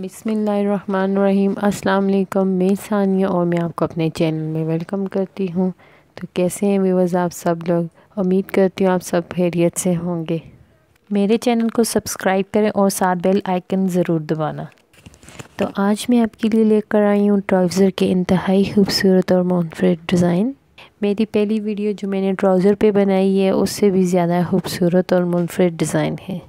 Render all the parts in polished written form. बिस्मिल्लाहिर्रहमानिर्रहीम, अस्सलाम वालेकुम। मैं सानिया और मैं आपको अपने चैनल में वेलकम करती हूँ। तो कैसे हैं व्यूअर्स आप सब लोग? उम्मीद करती हूँ आप सब खैरियत से होंगे। मेरे चैनल को सब्सक्राइब करें और साथ बेल आइकन ज़रूर दबाना। तो आज मैं आपके लिए लेकर आई हूँ ट्राउज़र के इंतहाई खूबसूरत और मुनफरिद डिज़ाइन। मेरी पहली वीडियो जो मैंने ट्राउज़र पर बनाई है उससे भी ज़्यादा खूबसूरत और मुनफरिद डिज़ाइन है,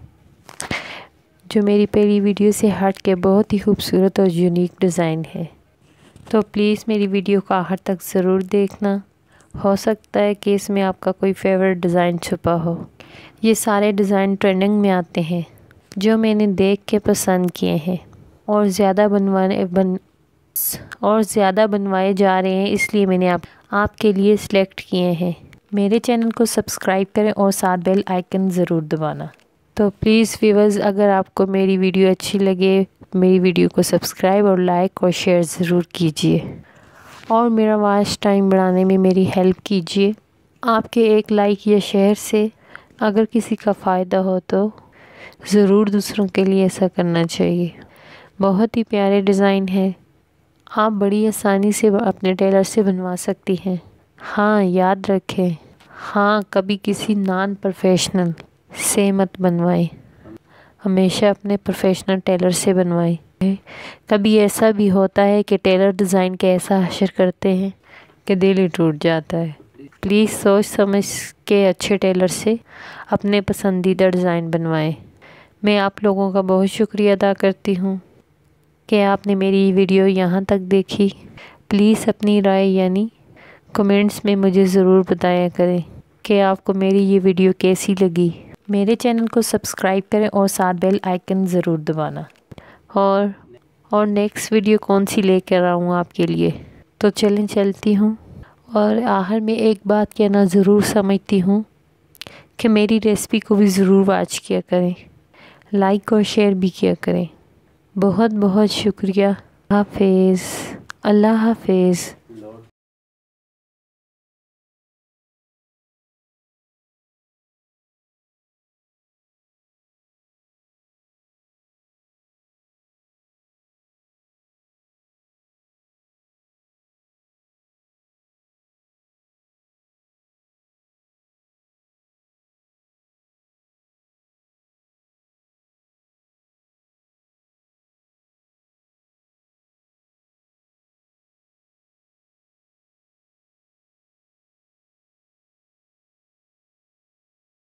जो मेरी पहली वीडियो से हट के बहुत ही खूबसूरत और यूनिक डिज़ाइन है। तो प्लीज़ मेरी वीडियो का आखिर तक ज़रूर देखना। हो सकता है कि इसमें आपका कोई फेवरेट डिज़ाइन छुपा हो। ये सारे डिज़ाइन ट्रेंडिंग में आते हैं जो मैंने देख के पसंद किए हैं और ज़्यादा बनवाए जा रहे हैं, इसलिए मैंने आपके लिए सिलेक्ट किए हैं। मेरे चैनल को सब्सक्राइब करें और साथ बेल आइकन ज़रूर दबाना। तो प्लीज़ व्यूअर्स, अगर आपको मेरी वीडियो अच्छी लगे मेरी वीडियो को सब्सक्राइब और लाइक और शेयर ज़रूर कीजिए और मेरा वॉच टाइम बढ़ाने में मेरी हेल्प कीजिए। आपके एक लाइक या शेयर से अगर किसी का फ़ायदा हो तो ज़रूर दूसरों के लिए ऐसा करना चाहिए। बहुत ही प्यारे डिज़ाइन है, आप बड़ी आसानी से अपने टेलर से बनवा सकती हैं। हाँ याद रखें, हाँ कभी किसी नॉन प्रोफेशनल से मत बनवाएं, हमेशा अपने प्रोफेशनल टेलर से बनवाएं। कभी ऐसा भी होता है कि टेलर डिज़ाइन के ऐसा हशर करते हैं कि दिल ही टूट जाता है। प्लीज़ सोच समझ के अच्छे टेलर से अपने पसंदीदा डिज़ाइन बनवाएं। मैं आप लोगों का बहुत शुक्रिया अदा करती हूँ कि आपने मेरी वीडियो यहाँ तक देखी। प्लीज़ अपनी राय यानी कमेंट्स में मुझे ज़रूर बताया करें कि आपको मेरी ये वीडियो कैसी लगी। मेरे चैनल को सब्सक्राइब करें और साथ बेल आइकन ज़रूर दबाना और नेक्स्ट वीडियो कौन सी लेकर आऊँ आपके लिए। तो चलें चलती हूँ। और आखिर में एक बात कहना ज़रूर समझती हूँ कि मेरी रेसिपी को भी ज़रूर वॉच किया करें, लाइक और शेयर भी किया करें। बहुत बहुत शुक्रिया। हाफिज़, अल्लाह हाफिज़।